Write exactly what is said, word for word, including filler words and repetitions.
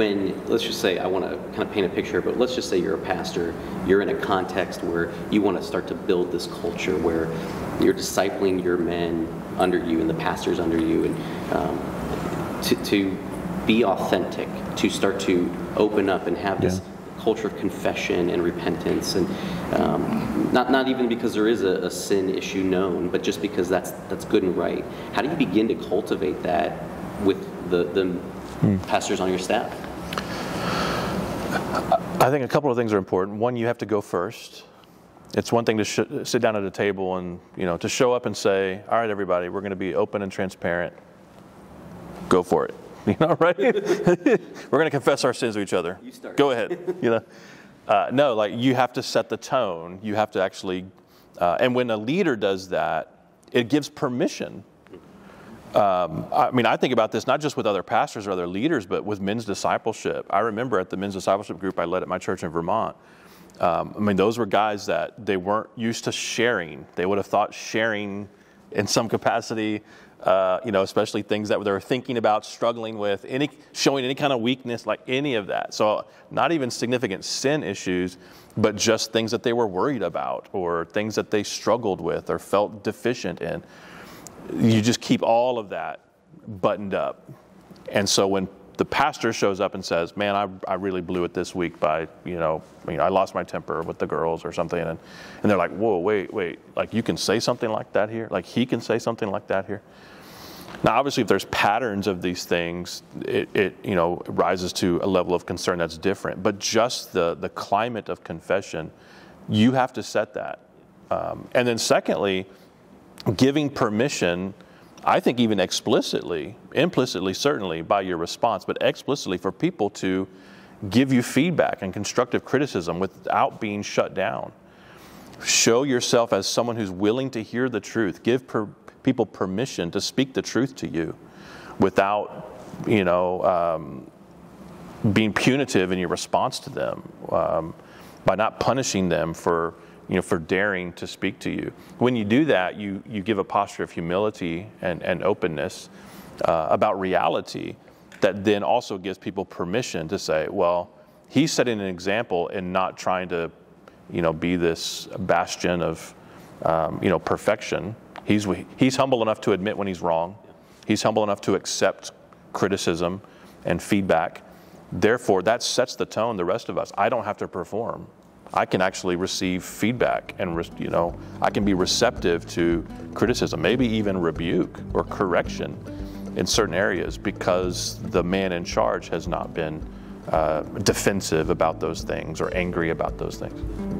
when, let's just say, I want to kind of paint a picture, but let's just say you're a pastor, you're in a context where you want to start to build this culture where you're discipling your men under you and the pastors under you, and um, to, to be authentic, to start to open up and have this yeah. culture of confession and repentance, and um, not, not even because there is a, a sin issue known, but just because that's, that's good and right. How do you begin to cultivate that with the, the pastors on your staff? I think a couple of things are important. One, you have to go first. It's one thing to sh- sit down at a table and, you know, to show up and say, all right, everybody, we're going to be open and transparent. Go for it. You know, right? We're going to confess our sins to each other. You start. Go ahead. You know, uh, no, like you have to set the tone. You have to actually, uh, and when a leader does that, it gives permission. Um, I mean, I think about this not just with other pastors or other leaders, but with men's discipleship. I remember at the men's discipleship group I led at my church in Vermont. Um, I mean, those were guys that they weren't used to sharing. They would have thought sharing in some capacity, uh, you know, especially things that they were thinking about, struggling with, any showing any kind of weakness, like any of that. So not even significant sin issues, but just things that they were worried about or things that they struggled with or felt deficient in. You just keep all of that buttoned up. And so when the pastor shows up and says, man, I, I really blew it this week by, you know, you know, I lost my temper with the girls or something. And, and they're like, whoa, wait, wait, like you can say something like that here? Like he can say something like that here? Now, obviously, if there's patterns of these things, it, it you know, rises to a level of concern that's different. But just the, the climate of confession, you have to set that. Um, and then secondly, giving permission, I think even explicitly, implicitly certainly by your response, but explicitly for people to give you feedback and constructive criticism without being shut down. Show yourself as someone who's willing to hear the truth. Give per- people permission to speak the truth to you without, you know, um, being punitive in your response to them, um, by not punishing them for you know, for daring to speak to you. When you do that, you, you give a posture of humility and, and openness uh, about reality that then also gives people permission to say, well, he's setting an example in not trying to, you know, be this bastion of, um, you know, perfection. He's, he's humble enough to admit when he's wrong. He's humble enough to accept criticism and feedback. Therefore, that sets the tone, the rest of us. I don't have to perform. I can actually receive feedback and, you know, I can be receptive to criticism, maybe even rebuke or correction in certain areas because the man in charge has not been uh, defensive about those things or angry about those things.